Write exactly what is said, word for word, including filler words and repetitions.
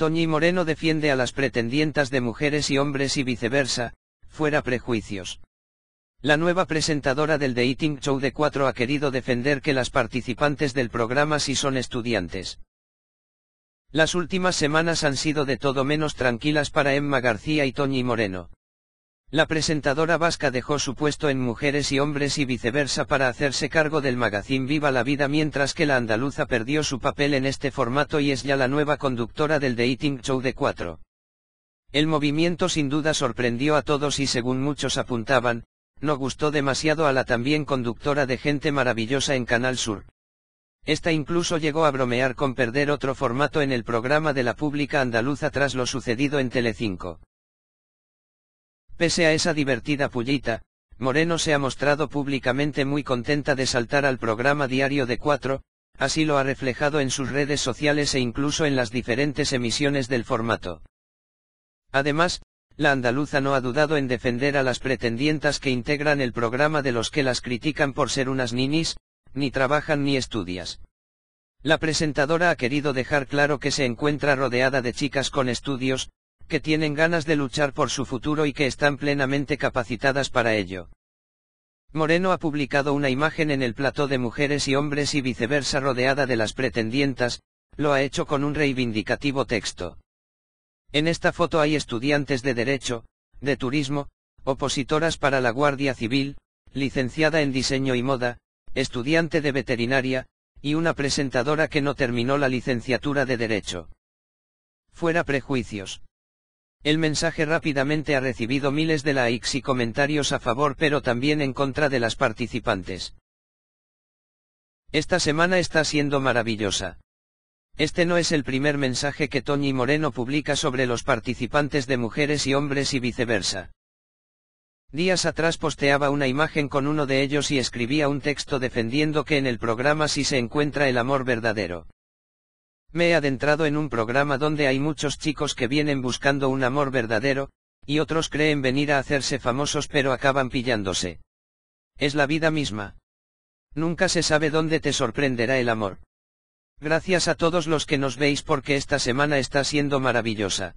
Toñi Moreno defiende a las pretendientas de Mujeres y Hombres y Viceversa, fuera prejuicios. La nueva presentadora del dating show de Cuatro ha querido defender que las participantes del programa sí son estudiantes. Las últimas semanas han sido de todo menos tranquilas para Emma García y Toñi Moreno. La presentadora vasca dejó su puesto en Mujeres y Hombres y Viceversa para hacerse cargo del magazine Viva la Vida, mientras que la andaluza perdió su papel en este formato y es ya la nueva conductora del dating show de Cuatro. El movimiento sin duda sorprendió a todos y, según muchos apuntaban, no gustó demasiado a la también conductora de Gente Maravillosa en Canal Sur. Esta incluso llegó a bromear con perder otro formato en el programa de la pública andaluza tras lo sucedido en Telecinco. Pese a esa divertida pullita, Moreno se ha mostrado públicamente muy contenta de saltar al programa diario de Cuatro, así lo ha reflejado en sus redes sociales e incluso en las diferentes emisiones del formato. Además, la andaluza no ha dudado en defender a las pretendientas que integran el programa de los que las critican por ser unas ninis, ni trabajan ni estudias. La presentadora ha querido dejar claro que se encuentra rodeada de chicas con estudios, que tienen ganas de luchar por su futuro y que están plenamente capacitadas para ello. Moreno ha publicado una imagen en el plató de Mujeres y Hombres y Viceversa rodeada de las pretendientas, lo ha hecho con un reivindicativo texto. En esta foto hay estudiantes de Derecho, de Turismo, opositoras para la Guardia Civil, licenciada en Diseño y Moda, estudiante de Veterinaria, y una presentadora que no terminó la licenciatura de Derecho. Fuera prejuicios. El mensaje rápidamente ha recibido miles de likes y comentarios a favor pero también en contra de las participantes. Esta semana está siendo maravillosa. Este no es el primer mensaje que Toñi Moreno publica sobre los participantes de Mujeres y Hombres y Viceversa. Días atrás posteaba una imagen con uno de ellos y escribía un texto defendiendo que en el programa sí se encuentra el amor verdadero. Me he adentrado en un programa donde hay muchos chicos que vienen buscando un amor verdadero, y otros creen venir a hacerse famosos pero acaban pillándose. Es la vida misma. Nunca se sabe dónde te sorprenderá el amor. Gracias a todos los que nos veis porque esta semana está siendo maravillosa.